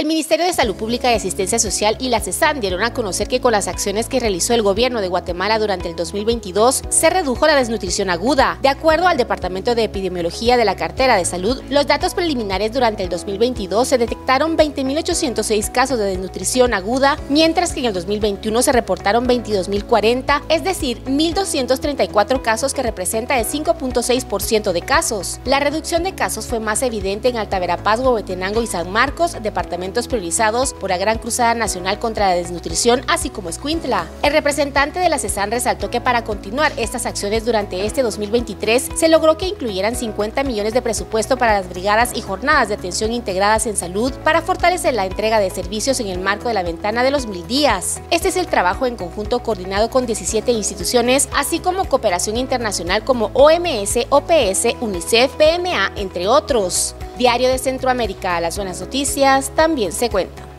El Ministerio de Salud Pública y Asistencia Social y la CESAN dieron a conocer que con las acciones que realizó el gobierno de Guatemala durante el 2022 se redujo la desnutrición aguda. De acuerdo al Departamento de Epidemiología de la Cartera de Salud, los datos preliminares durante el 2022 se detectaron 20.806 casos de desnutrición aguda, mientras que en el 2021 se reportaron 22.040, es decir, 1.234 casos, que representa el 5.6% de casos. La reducción de casos fue más evidente en Alta Verapaz, Huehuetenango y San Marcos, departamentos priorizados por la Gran Cruzada Nacional contra la Desnutrición, así como Escuintla. El representante de la CESAN resaltó que para continuar estas acciones durante este 2023 se logró que incluyeran 50 millones de presupuesto para las brigadas y jornadas de atención integradas en salud para fortalecer la entrega de servicios en el marco de la ventana de los 1000 días. Este es el trabajo en conjunto coordinado con 17 instituciones, así como cooperación internacional como OMS, OPS, UNICEF, PMA, entre otros. Diario de Centroamérica, Las Buenas Noticias, también se cuenta.